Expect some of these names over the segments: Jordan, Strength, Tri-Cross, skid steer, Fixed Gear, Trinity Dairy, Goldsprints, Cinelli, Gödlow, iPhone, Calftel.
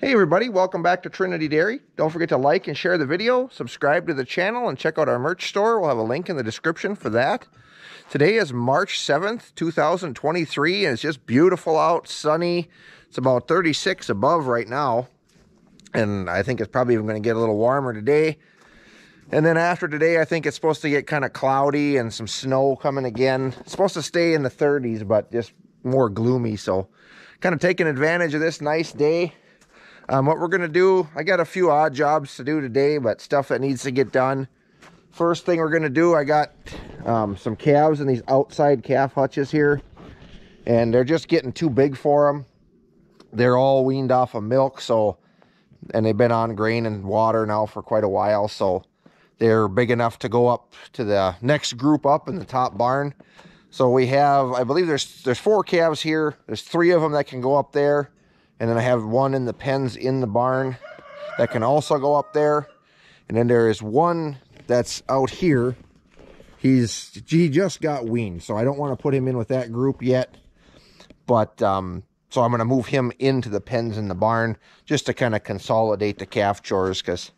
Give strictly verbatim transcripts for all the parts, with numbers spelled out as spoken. Hey everybody, welcome back to Trinity Dairy. Don't forget to like and share the video, subscribe to the channel, and check out our merch store. We'll have a link in the description for that. Today is March seventh, two thousand twenty-three, and it's just beautiful out, sunny. It's about thirty-six above right now, and I think it's probably even going to get a little warmer today. And then after today, I think it's supposed to get kind of cloudy and some snow coming again. It's supposed to stay in the thirties, but just more gloomy, so kind of taking advantage of this nice day. Um, what we're going to do, I got a few odd jobs to do today, but stuff that needs to get done. First thing we're going to do, I got um, some calves in these outside calf hutches here. And they're just getting too big for them. They're all weaned off of milk, so, and they've been on grain and water now for quite a while. So they're big enough to go up to the next group up in the top barn. So we have, I believe there's, there's four calves here. There's three of them that can go up there. And then I have one in the pens in the barn that can also go up there. And then there is one that's out here. He's, he just got weaned, so I don't want to put him in with that group yet. But, um, so I'm going to move him into the pens in the barn just to kind of consolidate the calf chores, because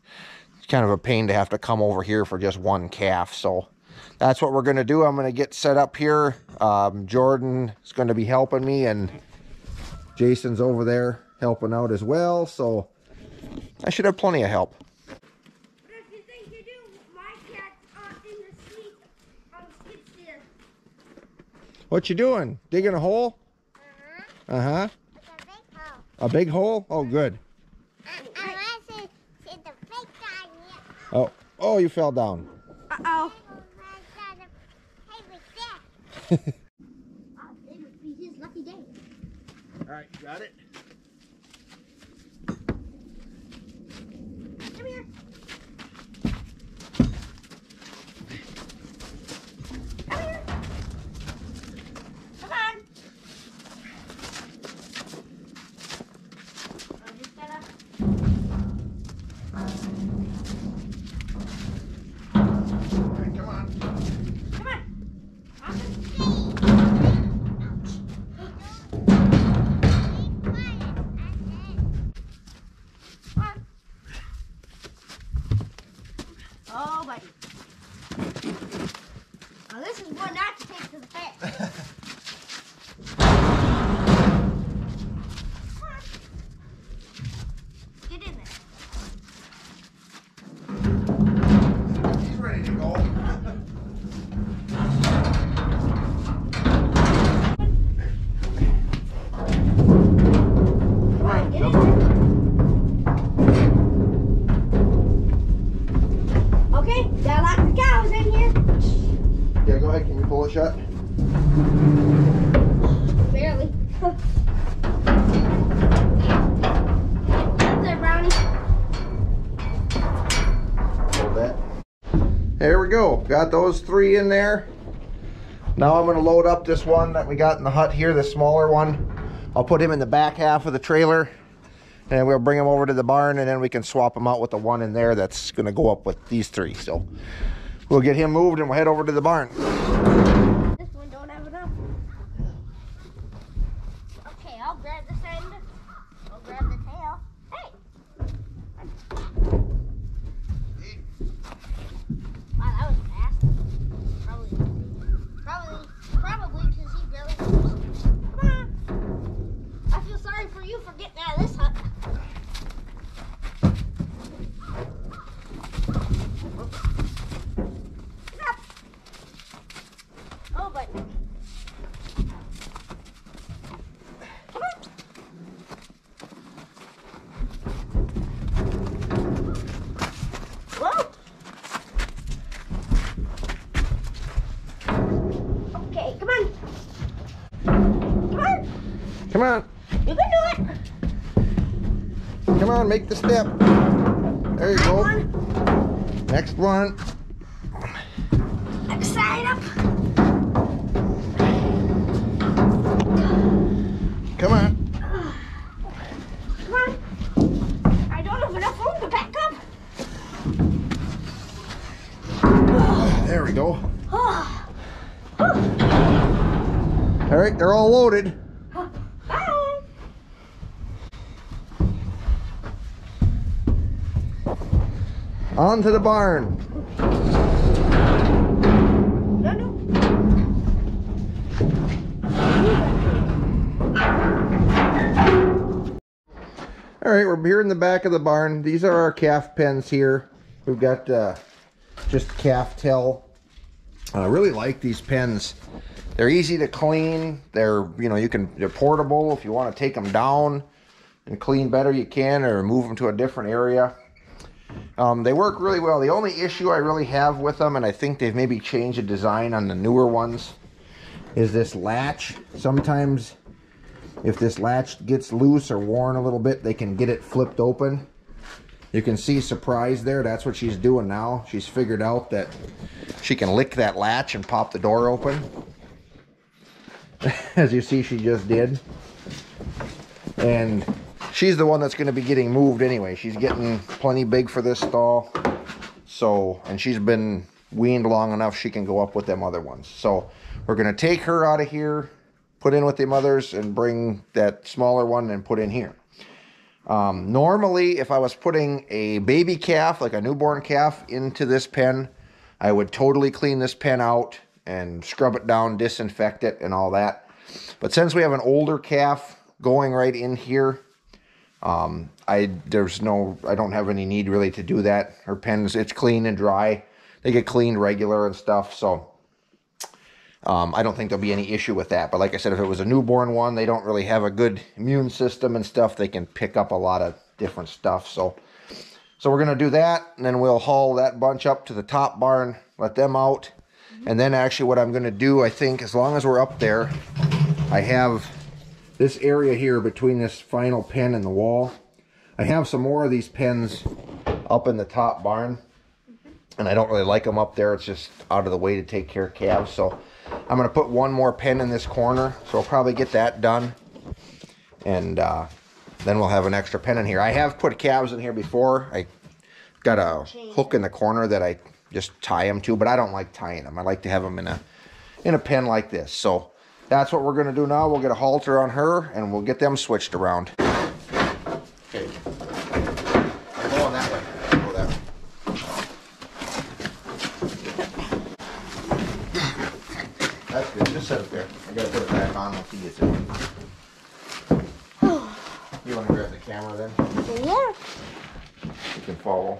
it's kind of a pain to have to come over here for just one calf. So that's what we're going to do. I'm going to get set up here. Um, Jordan is going to be helping me, and Jason's over there helping out as well, so I should have plenty of help. But if you think you do, my cat's uh, in the seat on the skid steer. What you doing? Digging a hole? Uh-huh. Uh-huh. It's a big hole. A big hole? Oh, good. I want to see the big guy here. Oh, oh, you fell down. Uh-oh. Hey, what's that? All right, got it. Come here. Come here. Come on. I'm just gonna. All right, come on. Come on. I'm gonna see. There we go, got those three in there. Now I'm gonna load up this one that we got in the hut here, the smaller one. I'll put him in the back half of the trailer, and we'll bring him over to the barn, and then we can swap him out with the one in there that's gonna go up with these three. So we'll get him moved and we'll head over to the barn. This one don't have enough. Okay, I'll grab this end. I'll grab the tail. Come on. You can do it. Come on, make the step. There you go. One. Next one. Next side up. Come on. Come on. I don't have enough room to back up. There we go. All right, they're all loaded. On to the barn. No, no. All right, we're here in the back of the barn. These are our calf pens here. We've got uh, just Calftel. I really like these pens. They're easy to clean. They're, you know, you can, they're portable. If you want to take them down and clean better, you can, or move them to a different area. Um, they work really well. The only issue I really have with them, and I think they've maybe changed the design on the newer ones, is this latch. Sometimes if this latch gets loose or worn a little bit, they can get it flipped open. You can see surprise there. That's what she's doing now. She's figured out that she can lick that latch and pop the door open. As you see, she just did. And she's the one that's going to be getting moved anyway. She's getting plenty big for this stall. So, and she's been weaned long enough, she can go up with them other ones. So we're going to take her out of here, put in with the mothers, and bring that smaller one and put in here. Um, normally, if I was putting a baby calf, like a newborn calf, into this pen, I would totally clean this pen out and scrub it down, disinfect it, and all that. But since we have an older calf going right in here, um, I there's no, I don't have any need really to do that. Her pens, it's clean and dry. They get cleaned regular and stuff, so um, I don't think there'll be any issue with that. But like I said, if it was a newborn one, they don't really have a good immune system and stuff. They can pick up a lot of different stuff, so... So we're going to do that, and then we'll haul that bunch up to the top barn, let them out. And then actually what I'm going to do, I think, as long as we're up there, I have this area here between this final pen and the wall. I have some more of these pens up in the top barn, and I don't really like them up there. It's just out of the way to take care of calves. So I'm going to put one more pen in this corner, so I'll probably get that done. And... uh then we'll have an extra pen in here. I have put calves in here before. I got a hook in the corner that I just tie them to, but I don't like tying them. I like to have them in a in a pen like this. So that's what we're going to do now. We'll get a halter on her, and we'll get them switched around. Okay. I'm going that way. I'll go that way. That's good. Just set it there. I got to put it back on. I'll see you soon. You want to grab the camera then? Yeah. You can follow.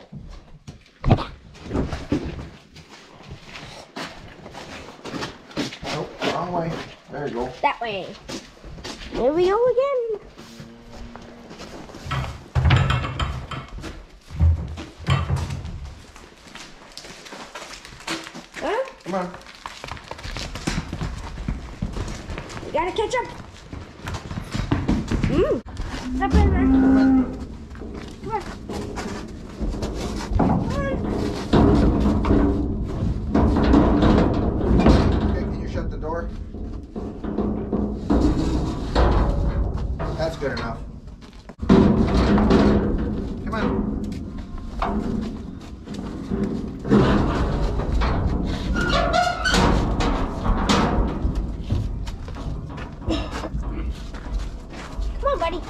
Nope, wrong way. There you go. That way. There we go again. Huh? Come on. You gotta catch up. Mmm. Up in there. Come on. Come on. Okay, can you shut the door? That's good enough. Come on. Come on, buddy.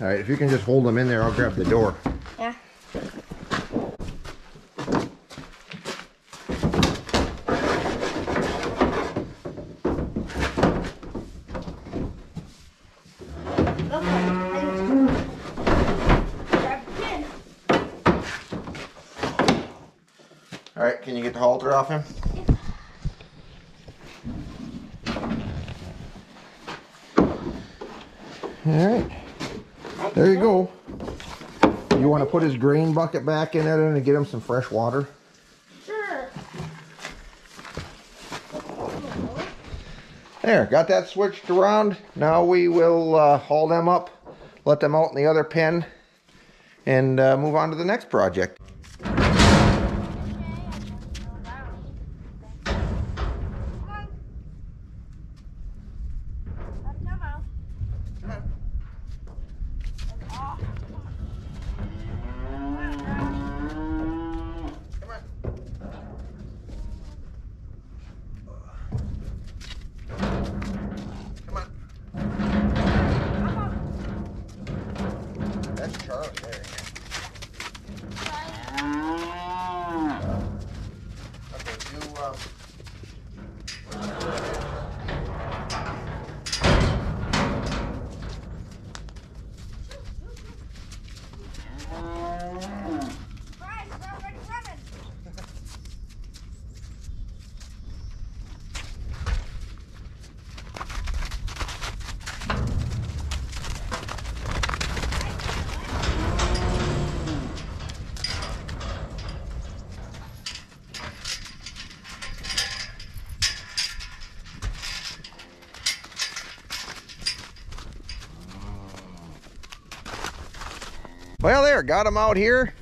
All right, if you can just hold them in there, I'll grab the door. Yeah. Okay. Grab the pin. All right, can you get the halter off him? Yeah. All right. There you go. You want to put his grain bucket back in there and get him some fresh water? Sure. There, got that switched around. Now we will uh, haul them up, let them out in the other pen, and uh, move on to the next project. Well, there, got them out here.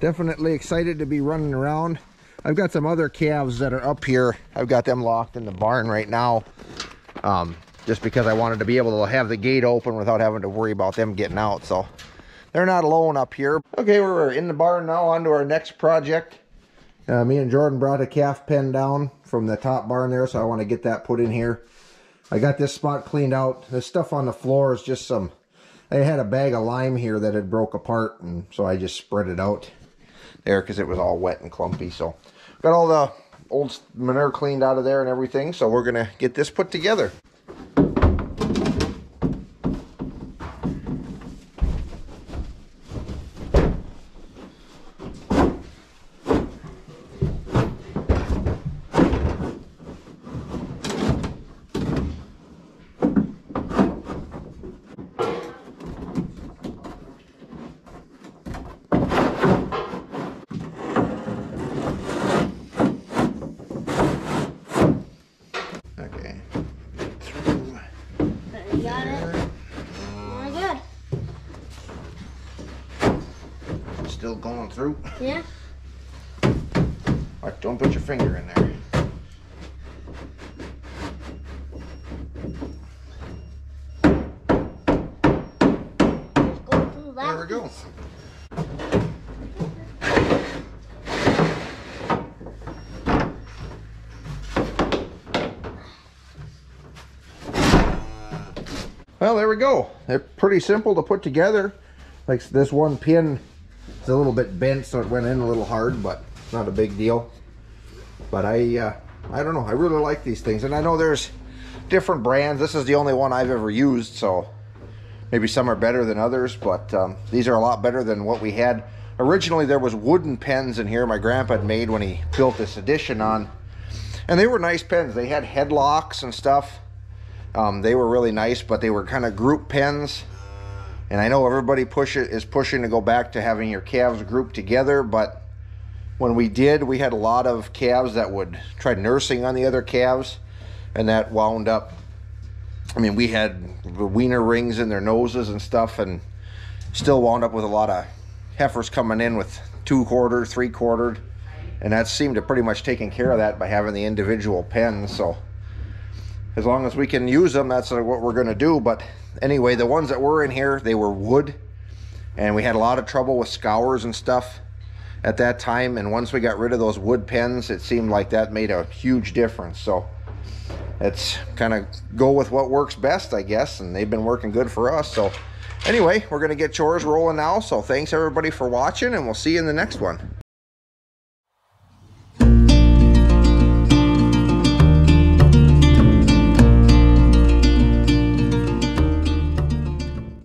Definitely excited to be running around. I've got some other calves that are up here. I've got them locked in the barn right now. Um, just because I wanted to be able to have the gate open without having to worry about them getting out. So they're not alone up here. Okay, we're in the barn now, on to our next project. Uh, me and Jordan brought a calf pen down from the top barn there, so I want to get that put in here. I got this spot cleaned out. This stuff on the floor is just some, I had a bag of lime here that had broke apart, and so I just spread it out there because it was all wet and clumpy. So got all the old manure cleaned out of there and everything, so we're gonna get this put together. Still going through? Yeah. All right, don't put your finger in there. Just go through that. There we go. Well, there we go. They're pretty simple to put together. Like this one pin, it's a little bit bent, so it went in a little hard, but not a big deal. But I uh, I don't know, I really like these things. And I know there's different brands. This is the only one I've ever used, so maybe some are better than others, but um, these are a lot better than what we had. Originally, there was wooden pens in here my grandpa had made when he built this addition on. And they were nice pens. They had headlocks and stuff. Um, they were really nice, but they were kind of group pens. And I know everybody push it, is pushing to go back to having your calves grouped together, but when we did, we had a lot of calves that would try nursing on the other calves, and that wound up, I mean, we had the wiener rings in their noses and stuff, and still wound up with a lot of heifers coming in with two-quarter, three-quartered, and that seemed to pretty much taking care of that by having the individual pens. So as long as we can use them, that's what we're going to do. But anyway, the ones that were in here, they were wood, and we had a lot of trouble with scours and stuff at that time, and once we got rid of those wood pens, it seemed like that made a huge difference. So it's kind of go with what works best, I guess, and they've been working good for us. So anyway, we're going to get chores rolling now, so thanks everybody for watching, and we'll see you in the next one.